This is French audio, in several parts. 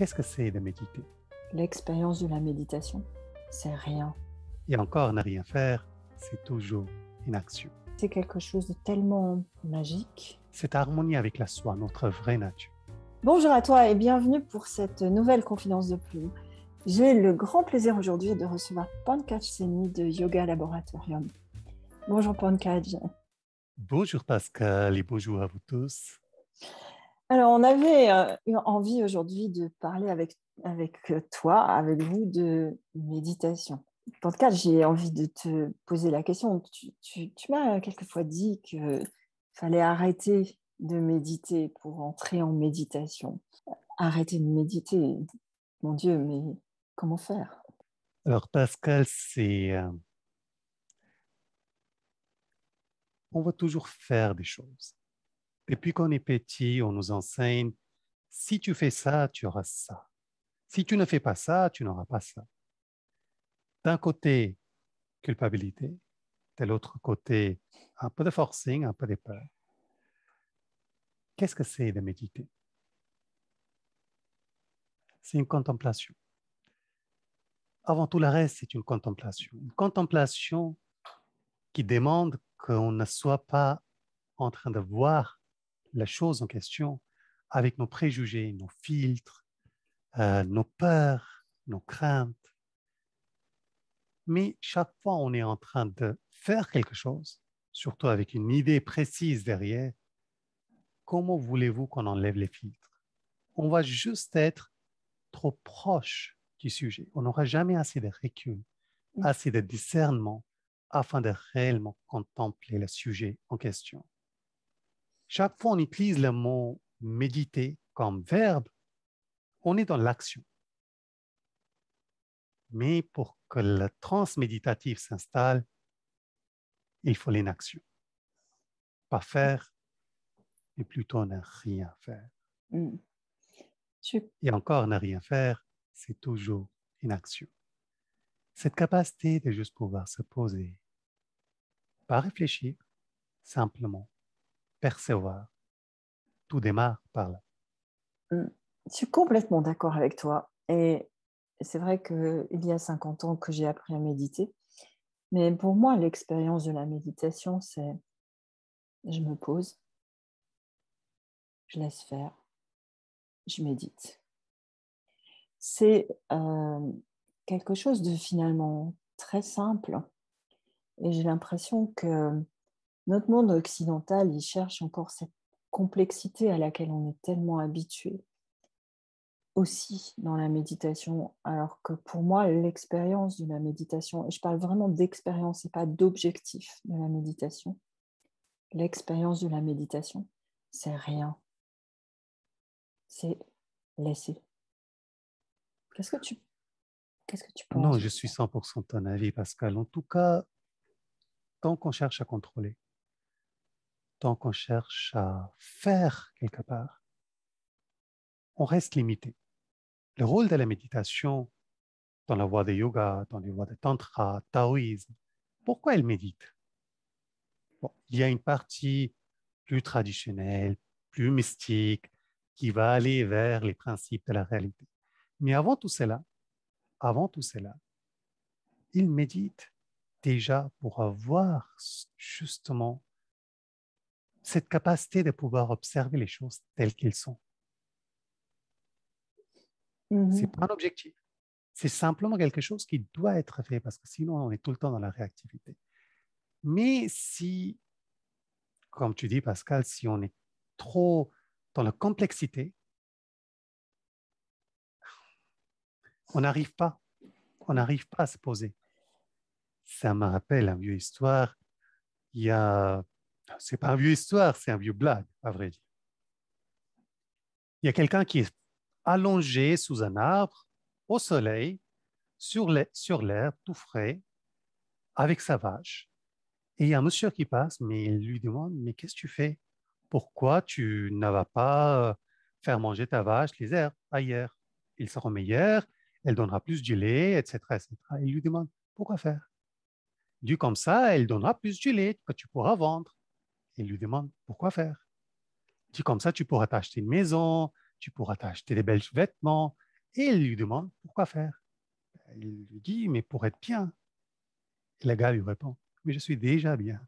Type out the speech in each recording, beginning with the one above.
Qu'est-ce que c'est de méditer? L'expérience de la méditation, c'est rien. Et encore, ne rien faire, c'est toujours une action. C'est quelque chose de tellement magique. Cette harmonie avec la soi, notre vraie nature. Bonjour à toi et bienvenue pour cette nouvelle Confidence de Plume. J'ai le grand plaisir aujourd'hui de recevoir Pankaj Saini de Yoga Laboratorium. Bonjour Pankaj. Bonjour Pascal et bonjour à vous tous. Alors on avait envie aujourd'hui de parler avec toi, avec vous, de méditation. Pankaj, j'ai envie de te poser la question. Tu m'as quelquefois dit qu'il fallait arrêter de méditer pour entrer en méditation. Arrêter de méditer, mon Dieu, mais comment faire? Alors Pascal, c'est... On va toujours faire des choses. Depuis qu'on est petit, on nous enseigne, si tu fais ça, tu auras ça. Si tu ne fais pas ça, tu n'auras pas ça. D'un côté, culpabilité. De l'autre côté, un peu de forcing, un peu de peur. Qu'est-ce que c'est de méditer? C'est une contemplation. Avant tout le reste, c'est une contemplation. Une contemplation qui demande qu'on ne soit pas en train de voir la chose en question avec nos préjugés, nos filtres, nos peurs, nos craintes. Mais chaque fois, on est en train de faire quelque chose, surtout avec une idée précise derrière. Comment voulez-vous qu'on enlève les filtres? On va juste être trop proche du sujet. On n'aura jamais assez de recul, assez de discernement afin de réellement contempler le sujet en question. Chaque fois on utilise le mot « méditer » comme verbe, on est dans l'action. Mais pour que le transméditatif s'installe, il faut l'inaction. Pas faire, mais plutôt ne rien faire. Mm. Et encore, ne rien faire, c'est toujours une action. Cette capacité de juste pouvoir se poser, pas réfléchir, simplement percevoir, tout démarre par là. Je suis complètement d'accord avec toi. Et c'est vrai qu'il y a 50 ans que j'ai appris à méditer. Mais pour moi, l'expérience de la méditation, c'est je me pose, je laisse faire, je médite. C'est... quelque chose de finalement très simple. Et j'ai l'impression que notre monde occidental, il cherche encore cette complexité à laquelle on est tellement habitué, aussi dans la méditation, alors que pour moi, l'expérience de la méditation, et je parle vraiment d'expérience et pas d'objectif de la méditation, l'expérience de la méditation, c'est rien. C'est laisser. Qu'est-ce que tu penses? Non, je suis 100% de ton avis, Pascal. En tout cas, tant qu'on cherche à contrôler, tant qu'on cherche à faire quelque part, on reste limité. Le rôle de la méditation dans la voie de yoga, dans les voies de tantra, taoïsme, pourquoi elle médite? Bon, il y a une partie plus traditionnelle, plus mystique, qui va aller vers les principes de la réalité. Mais avant tout cela, il médite déjà pour avoir justement cette capacité de pouvoir observer les choses telles qu'elles sont. Mm-hmm. Ce n'est pas un objectif. C'est simplement quelque chose qui doit être fait parce que sinon, on est tout le temps dans la réactivité. Mais si, comme tu dis, Pascal, si on est trop dans la complexité, on n'arrive pas à se poser. Ça me rappelle une vieille histoire. C'est pas une vieille histoire, c'est une vieille blague, à vrai dire. Il y a quelqu'un qui est allongé sous un arbre, au soleil, sur l'herbe, tout frais, avec sa vache. Et il y a un monsieur qui passe, mais il lui demande, mais qu'est-ce que tu fais? Pourquoi tu ne vas pas faire manger ta vache les herbes ailleurs? Il sera meilleur. Elle donnera plus du lait, etc., etc. Il lui demande, pourquoi faire? Du comme ça, elle donnera plus du lait que tu pourras vendre. Il lui demande, pourquoi faire? Du comme ça, tu pourras t'acheter une maison, tu pourras t'acheter des belles vêtements, Et il lui demande pourquoi faire. Il lui dit, mais pour être bien. Et la gars lui répond, mais je suis déjà bien.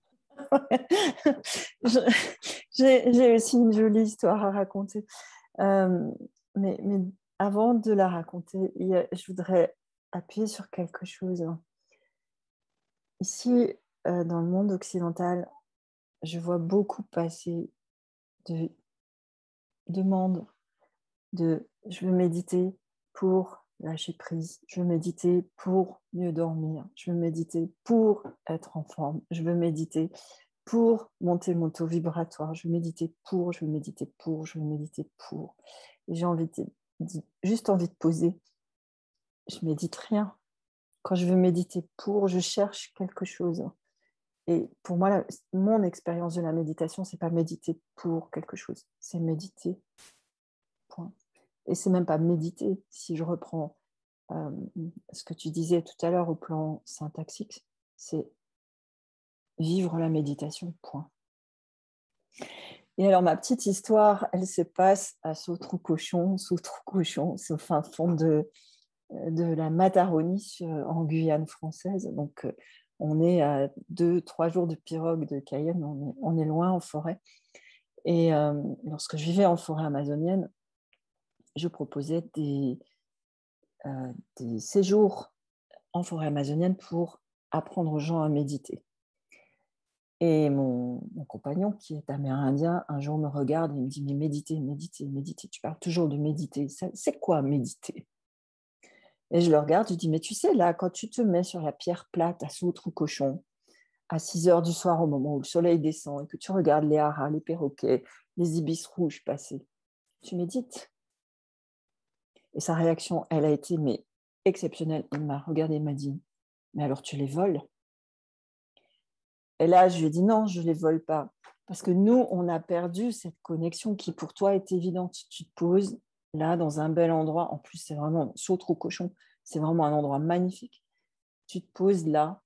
J'ai aussi une jolie histoire à raconter. Mais avant de la raconter, je voudrais appuyer sur quelque chose. Ici, dans le monde occidental, je vois beaucoup passer de demandes de « je veux méditer pour lâcher prise, je veux méditer pour mieux dormir, je veux méditer pour être en forme, je veux méditer pour monter mon taux vibratoire, je veux méditer pour, je veux méditer pour, je veux méditer pour. » Et j'ai juste envie de poser. Je médite rien. Quand je veux méditer pour, je cherche quelque chose. Et pour moi, mon expérience de la méditation, c'est pas méditer pour quelque chose, c'est méditer. Point. Et c'est même pas méditer, si je reprends ce que tu disais tout à l'heure au plan syntaxique, c'est vivre la méditation, point. Et alors, ma petite histoire, elle se passe à Sautrou-Cochon. Sautrou-Cochon, c'est au fin fond de la Mataronis en Guyane française. Donc, on est à 2-3 jours de pirogue de Cayenne, on est loin en forêt. Et lorsque je vivais en forêt amazonienne, je proposais des séjours en forêt amazonienne pour apprendre aux gens à méditer. Et mon compagnon, qui est amérindien, un jour me regarde et me dit « Mais méditer, méditer, méditer, tu parles toujours de méditer, c'est quoi méditer ?» Et je le regarde, je dis « Mais tu sais, là, quand tu te mets sur la pierre plate à Sautrou-Cochon, à 6 heures du soir au moment où le soleil descend et que tu regardes les haras, les perroquets, les ibis rouges passer, tu médites. » Et sa réaction, elle a été mais exceptionnelle. Il m'a regardé et m'a dit « Mais alors tu les voles ?» Et là, je lui ai dit « Non, je ne les vole pas. » Parce que nous, on a perdu cette connexion qui pour toi est évidente. Tu te poses là, dans un bel endroit. En plus, c'est vraiment Sautrou-Cochon. C'est vraiment un endroit magnifique. Tu te poses là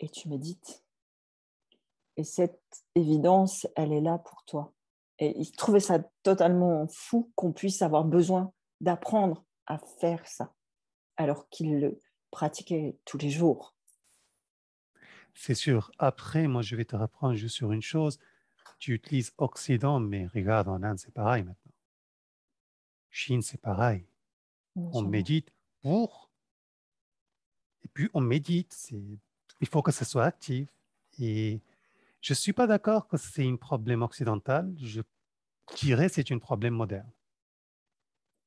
et tu médites. Et cette évidence, elle est là pour toi. Et il trouvait ça totalement fou qu'on puisse avoir besoin d'apprendre à faire ça, alors qu'il le pratiquait tous les jours. C'est sûr. Après, moi, je vais te reprendre juste sur une chose. Tu utilises Occident, mais regarde, en Inde, c'est pareil maintenant. Chine, c'est pareil. Oui, on médite pour... Et puis, on médite. Il faut que ça soit actif. Et... je ne suis pas d'accord que c'est un problème occidental. Je dirais que c'est un problème moderne.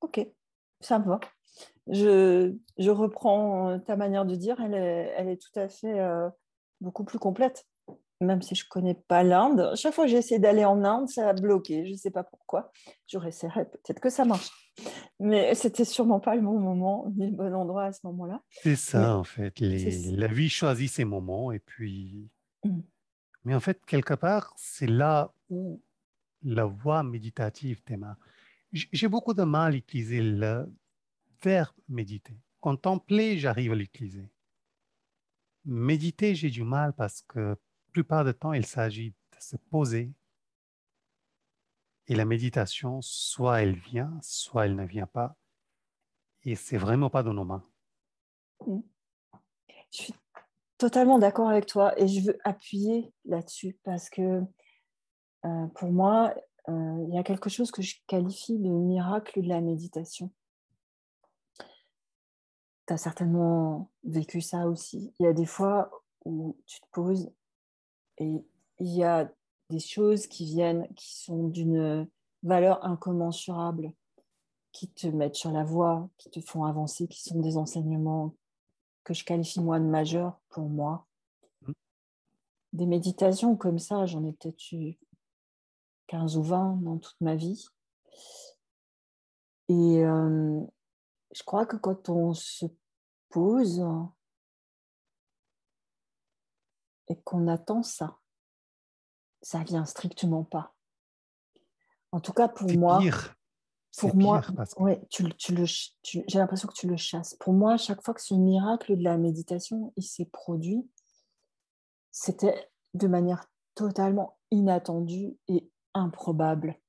Ok, ça me va. Je reprends ta manière de dire. Elle est tout à fait beaucoup plus complète. Même si je ne connais pas l'Inde. Chaque fois que j'ai essayé d'aller en Inde, ça a bloqué. Je ne sais pas pourquoi. Je réessayerai. Peut-être que ça marche. Mais ce n'était sûrement pas le bon moment, ni le bon endroit à ce moment-là. C'est ça, mais en fait. La vie choisit ses moments et puis... Mais en fait, quelque part, c'est là où la voie méditative démarre. J'ai beaucoup de mal à utiliser le verbe méditer. Contempler, j'arrive à l'utiliser. Méditer, j'ai du mal parce que la plupart du temps, il s'agit de se poser. Et la méditation, soit elle vient, soit elle ne vient pas. Et c'est vraiment pas dans nos mains. Je suis totalement d'accord avec toi et je veux appuyer là-dessus parce que pour moi, il y a quelque chose que je qualifie de miracle de la méditation. Tu as certainement vécu ça aussi. Il y a des fois où tu te poses et il y a des choses qui viennent qui sont d'une valeur incommensurable, qui te mettent sur la voie, qui te font avancer, qui sont des enseignements que je qualifie moi de majeur pour moi. Des méditations comme ça, j'en ai peut-être eu 15 ou 20 dans toute ma vie. Et je crois que quand on se pose et qu'on attend ça, ça vient strictement pas. En tout cas, pour moi... pire. Pour moi, que... ouais, j'ai l'impression que tu le chasses. Pour moi, chaque fois que ce miracle de la méditation il s'est produit, c'était de manière totalement inattendue et improbable.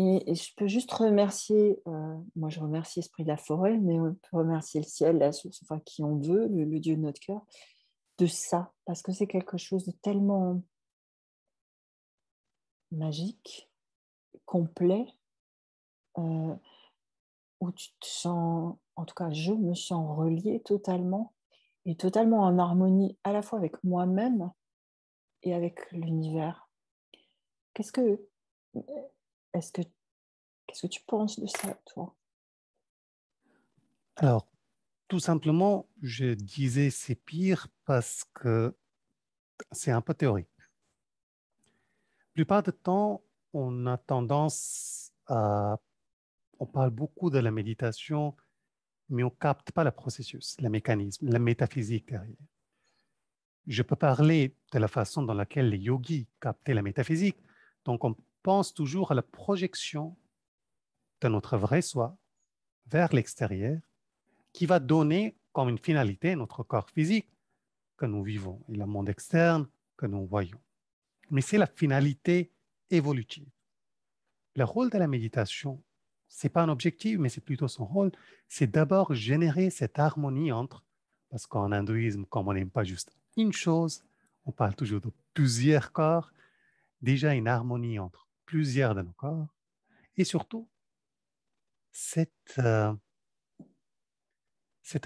Et je peux juste remercier, moi je remercie Esprit de la Forêt, mais on peut remercier le ciel, la source, enfin qui on veut, le Dieu de notre cœur, de ça, parce que c'est quelque chose de tellement magique, complet, où tu te sens, en tout cas je me sens reliée totalement, et totalement en harmonie à la fois avec moi-même et avec l'univers. Qu'est-ce que tu penses de ça, toi? Alors, tout simplement, je disais c'est pire parce que c'est un peu théorique. La plupart du temps, on a tendance à... On parle beaucoup de la méditation, mais on ne capte pas le processus, le mécanisme, la métaphysique derrière. Je peux parler de la façon dans laquelle les yogis captaient la métaphysique. Donc, on pense toujours à la projection de notre vrai soi vers l'extérieur qui va donner comme une finalité notre corps physique que nous vivons et le monde externe que nous voyons. Mais c'est la finalité évolutive. Le rôle de la méditation, ce n'est pas un objectif, mais c'est plutôt son rôle, c'est d'abord générer cette harmonie entre, parce qu'en hindouisme, comme on n'aime pas juste une chose, on parle toujours de plusieurs corps, déjà une harmonie entre plusieurs de nos corps, et surtout cette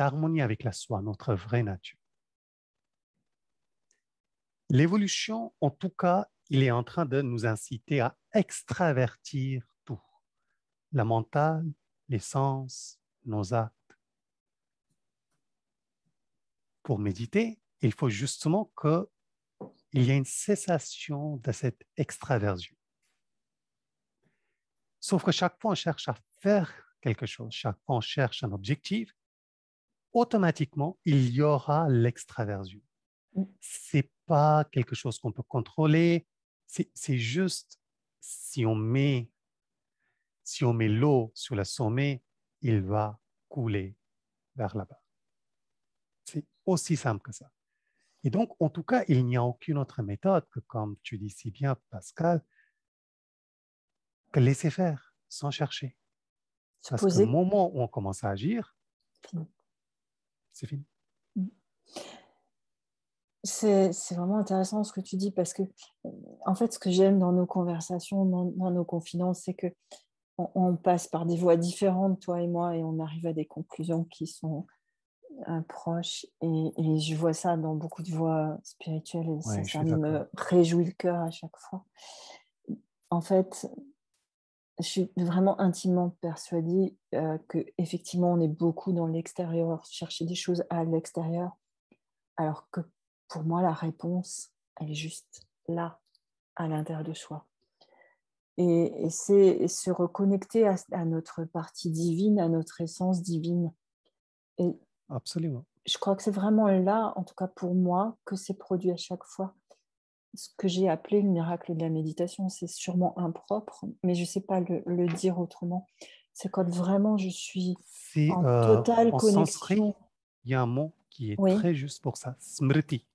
harmonie avec la soi, notre vraie nature. L'évolution, en tout cas, il est en train de nous inciter à extravertir tout, la mentale, les sens, nos actes. Pour méditer, il faut justement qu'il y ait une cessation de cette extraversion. Sauf que chaque fois on cherche à faire quelque chose, chaque fois on cherche un objectif, automatiquement, il y aura l'extraversion. Ce n'est pas quelque chose qu'on peut contrôler, c'est juste si on met l'eau sur le sommet, il va couler vers là-bas. C'est aussi simple que ça. Et donc, en tout cas, il n'y a aucune autre méthode que, comme tu dis si bien, Pascal, que laisser faire, sans chercher. Parce qu'au moment où on commence à agir, c'est fini. C'est vraiment intéressant ce que tu dis, parce que, en fait, ce que j'aime dans nos conversations, dans nos confidences, c'est qu'on passe par des voies différentes, toi et moi, et on arrive à des conclusions qui sont proches. Et je vois ça dans beaucoup de voies spirituelles, et ça me réjouit le cœur à chaque fois. En fait, je suis vraiment intimement persuadée qu'effectivement, on est beaucoup dans l'extérieur, chercher des choses à l'extérieur, alors que pour moi, la réponse, elle est juste là, à l'intérieur de soi. Et c'est se reconnecter à notre partie divine, à notre essence divine. Et absolument. Je crois que c'est vraiment là, en tout cas pour moi, que c'est produit à chaque fois. Ce que j'ai appelé le miracle de la méditation, c'est sûrement impropre, mais je ne sais pas le dire autrement. C'est quand vraiment je suis en totale connexion. En sanskrit, il y a un mot qui est très juste pour ça, smriti.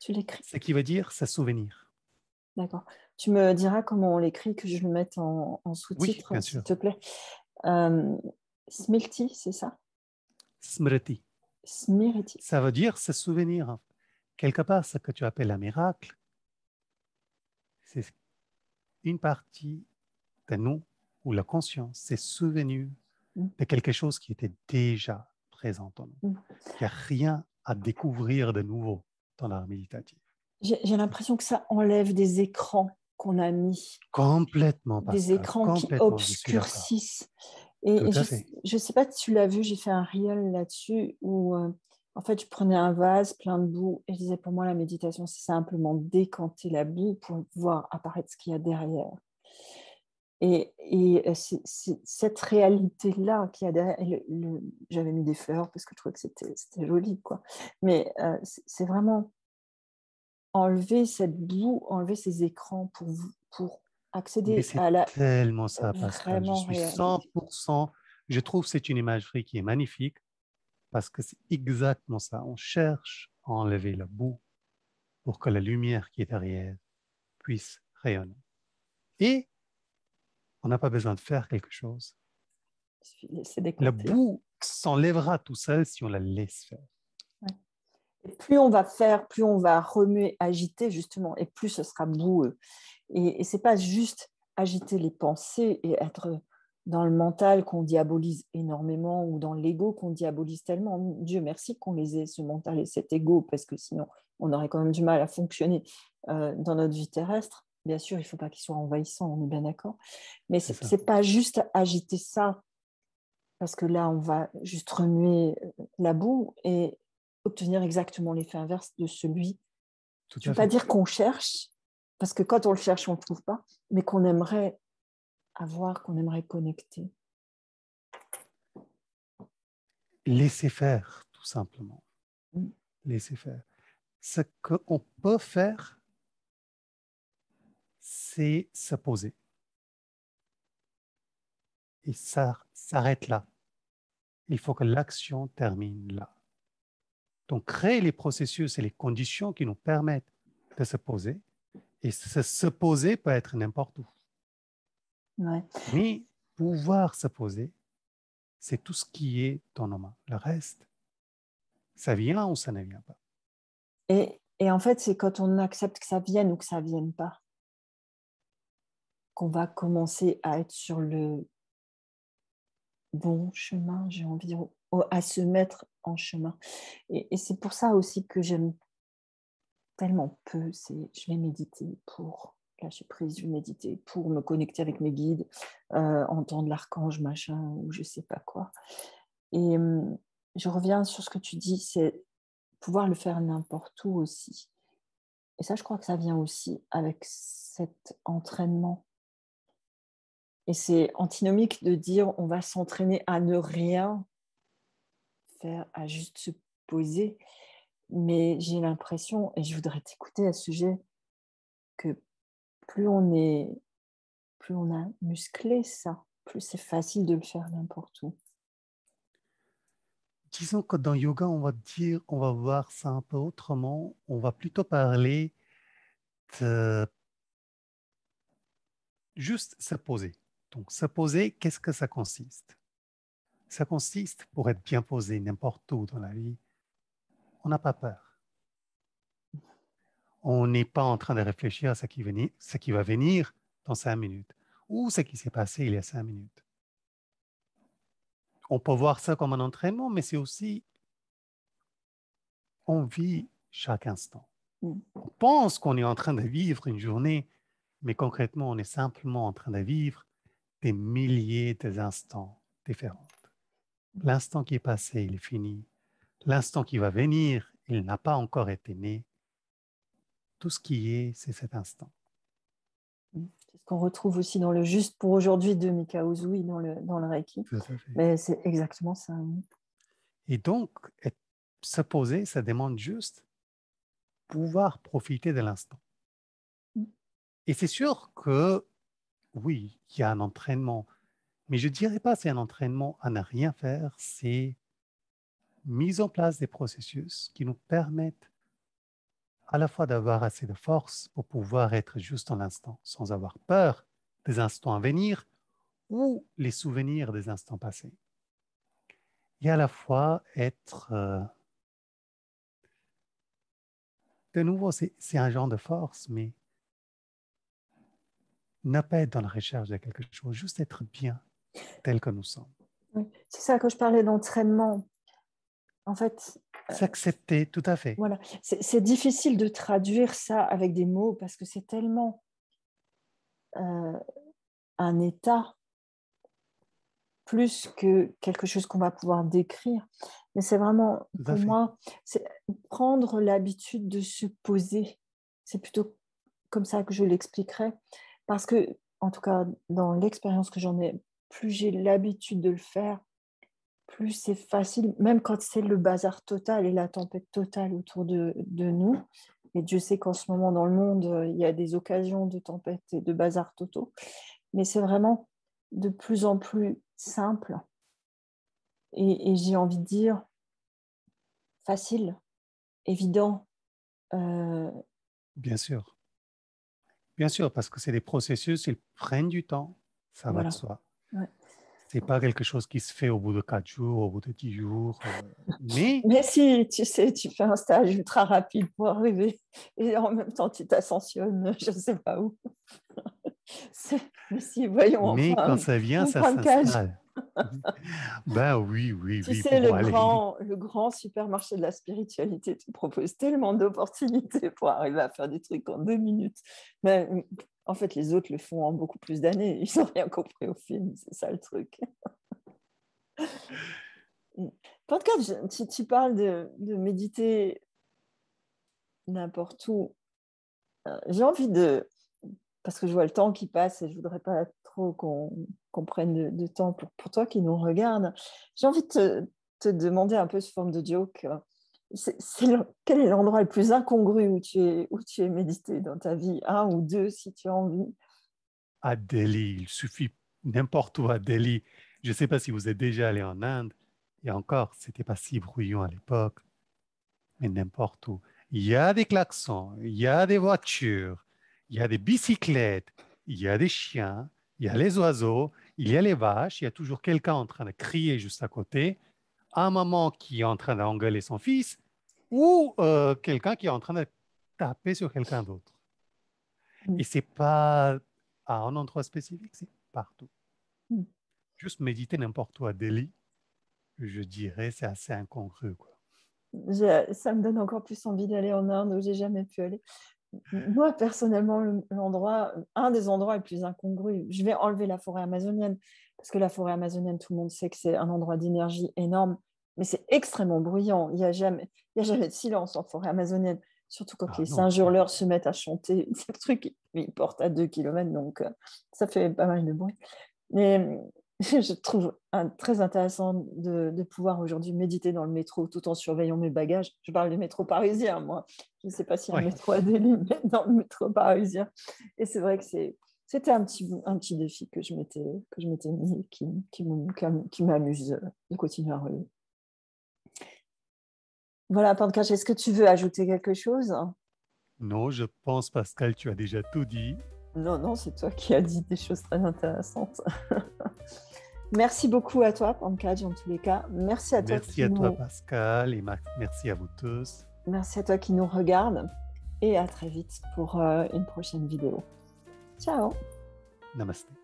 Tu l'écris. Ce qui veut dire, c'est souvenir. D'accord. Tu me diras comment on l'écrit, que je le mette en sous-titre, oui, s'il te plaît. Smriti, c'est ça? Smriti. Smriti. Ça veut dire, c'est souvenir, en fait. Quelque part, ce que tu appelles un miracle, c'est une partie de nous où la conscience s'est souvenue de quelque chose qui était déjà présent en nous. Il n'y a rien à découvrir de nouveau dans l'art méditatif. J'ai l'impression que ça enlève des écrans qu'on a mis. Complètement. Des écrans qui obscurcissent. Et je ne sais pas si tu l'as vu, j'ai fait un reel là-dessus où... En fait, je prenais un vase plein de boue et je disais, pour moi, la méditation, c'est simplement décanter la boue pour voir apparaître ce qu'il y a derrière. Et c'est cette réalité-là qu'il y a derrière. J'avais mis des fleurs parce que je trouvais que c'était joli, quoi. Mais c'est vraiment enlever cette boue, enlever ces écrans pour accéder à la... C'est tellement ça, Pascal. Je suis 100%. Je trouve que c'est une imagerie qui est magnifique. Parce que c'est exactement ça. On cherche à enlever la boue pour que la lumière qui est derrière puisse rayonner. Et On n'a pas besoin de faire quelque chose. La boue s'enlèvera tout seul si on la laisse faire. Ouais. Et plus on va faire, plus on va remuer, agiter justement, et plus ce sera boueux. Et ce n'est pas juste agiter les pensées et être dans le mental qu'on diabolise énormément ou dans l'ego qu'on diabolise tellement. Dieu merci qu'on les ait, ce mental et cet ego, parce que sinon, on aurait quand même du mal à fonctionner dans notre vie terrestre. Bien sûr, il ne faut pas qu'ils soient envahissants, on est bien d'accord. Mais ce n'est pas juste agiter ça, parce que là, on va juste remuer la boue et obtenir exactement l'effet inverse de celui. Je ne veux pas dire qu'on cherche, parce que quand on le cherche, on ne le trouve pas, mais qu'on aimerait avoir, qu'on aimerait connecter. Laisser faire, tout simplement. Laisser faire. Ce qu'on peut faire, c'est se poser. Et ça s'arrête là. Il faut que l'action termine là. Donc, créer les processus et les conditions qui nous permettent de se poser. Et se poser peut être n'importe où. Ouais. Mais pouvoir se poser, c'est tout ce qui est dans nos mains. Le reste, ça vient ou ça ne vient pas. Et en fait, c'est quand on accepte que ça vienne ou que ça ne vienne pas qu'on va commencer à être sur le bon chemin, j'ai envie de dire, à se mettre en chemin. Et c'est pour ça aussi que j'aime tellement peu, c'est je vais méditer pour lâcher prise, je vais méditer pour me connecter avec mes guides, entendre l'archange, machin, ou je sais pas quoi. Et je reviens sur ce que tu dis, c'est pouvoir le faire n'importe où aussi. Et ça, je crois que ça vient aussi avec cet entraînement. Et c'est antinomique de dire on va s'entraîner à ne rien faire, à juste se poser. Mais j'ai l'impression, et je voudrais t'écouter à ce sujet, que plus on a musclé ça, plus c'est facile de le faire n'importe où. Disons que dans yoga, on va dire, on va voir ça un peu autrement. On va plutôt parler de juste se poser. Donc, se poser, qu'est-ce que ça consiste? Ça consiste, pour être bien posé n'importe où dans la vie, on n'a pas peur. On n'est pas en train de réfléchir à ce qui va venir dans 5 minutes ou ce qui s'est passé il y a 5 minutes. On peut voir ça comme un entraînement, mais c'est aussi on vit chaque instant. On pense qu'on est en train de vivre une journée, mais concrètement, on est simplement en train de vivre des milliers d'instants différents. L'instant qui est passé, il est fini. L'instant qui va venir, il n'a pas encore été né. Tout ce qui est, c'est cet instant. C'est ce qu'on retrouve aussi dans le Juste pour aujourd'hui de Mikao Usui dans le Reiki. Mais c'est exactement ça. Et donc, se poser, ça demande juste pouvoir profiter de l'instant. Et c'est sûr que oui, il y a un entraînement, mais je ne dirais pas que c'est un entraînement à ne rien faire, c'est mise en place des processus qui nous permettent à la fois d'avoir assez de force pour pouvoir être juste dans l'instant, sans avoir peur des instants à venir ou les souvenirs des instants passés. Et à la fois être... De nouveau, c'est un genre de force, mais... Ne pas être dans la recherche de quelque chose, juste être bien tel que nous sommes. Oui, c'est ça que je parlais d'entraînement. En fait, s'accepter, tout à fait. Voilà, c'est difficile de traduire ça avec des mots parce que c'est tellement un état plus que quelque chose qu'on va pouvoir décrire. Mais c'est vraiment, pour moi, c'est prendre l'habitude de se poser. C'est plutôt comme ça que je l'expliquerais. Parce que, en tout cas, dans l'expérience que j'en ai, plus j'ai l'habitude de le faire, plus c'est facile, même quand c'est le bazar total et la tempête totale autour de nous. Et Dieu sait qu'en ce moment, dans le monde, il y a des occasions de tempête et de bazar totaux. Mais c'est vraiment de plus en plus simple. Et j'ai envie de dire facile, évident. Bien sûr. Bien sûr, parce que c'est des processus, ils prennent du temps, Ça va de soi. Ouais. Ce n'est pas quelque chose qui se fait au bout de 4 jours, au bout de 10 jours. Mais si, tu sais, tu fais un stage ultra rapide pour arriver et en même temps, tu t'ascensionnes, je ne sais pas où. Mais si, voyons. Mais enfin, quand ça vient, ça s'installe. Ben oui. Tu sais, le grand supermarché de la spiritualité te propose tellement d'opportunités pour arriver à faire des trucs en 2 minutes. Mais en fait, les autres le font en beaucoup plus d'années. Ils n'ont rien compris au film, c'est ça le truc. Pankaj, tu parles de méditer n'importe où. J'ai envie de... Parce que je vois le temps qui passe et je ne voudrais pas trop qu'on prenne de temps pour toi qui nous regarde. J'ai envie de te demander un peu sous forme de joke. Quel est l'endroit le plus incongru où tu es médité dans ta vie, 1 ou 2 si tu as envie? À Delhi, il suffit n'importe où à Delhi. Je ne sais pas si vous êtes déjà allé en Inde, et encore, ce n'était pas si brouillon à l'époque, mais n'importe où. Il y a des klaxons, il y a des voitures, il y a des bicyclettes, il y a des chiens, il y a les oiseaux, il y a les vaches, il y a toujours quelqu'un en train de crier juste à côté, un maman qui est en train d'engueuler son fils ou quelqu'un qui est en train de taper sur quelqu'un d'autre. Et ce n'est pas à un endroit spécifique, c'est partout. Juste méditer n'importe où à Delhi, je dirais, c'est assez incongru, quoi. Ça me donne encore plus envie d'aller en Inde où je n'ai jamais pu aller. Moi, personnellement, un des endroits les plus incongrus, je vais enlever la forêt amazonienne, parce que la forêt amazonienne, tout le monde sait que c'est un endroit d'énergie énorme, mais c'est extrêmement bruyant. Il n'y a jamais de silence en forêt amazonienne, surtout quand les singes hurleurs se mettent à chanter. C'est le truc, ils portent à 2 km, donc ça fait pas mal de bruit. Mais je trouve très intéressant de pouvoir aujourd'hui méditer dans le métro tout en surveillant mes bagages. Je parle du métro parisien, moi. Je ne sais pas s'il y a un métro à Delhi, mais dans le métro parisien. Et c'est vrai que c'était un petit défi que je m'étais mis, qui m'amuse de continuer à relever. Voilà, Pankaj, est-ce que tu veux ajouter quelque chose? Non, je pense, Pascal, tu as déjà tout dit. Non, c'est toi qui as dit des choses très intéressantes. Merci beaucoup à toi, Pankaj, en tous les cas. Merci à toi. Merci à toi, Pascal, et merci à vous tous. Merci à toi qui nous regarde, et à très vite pour une prochaine vidéo. Ciao. Namasté.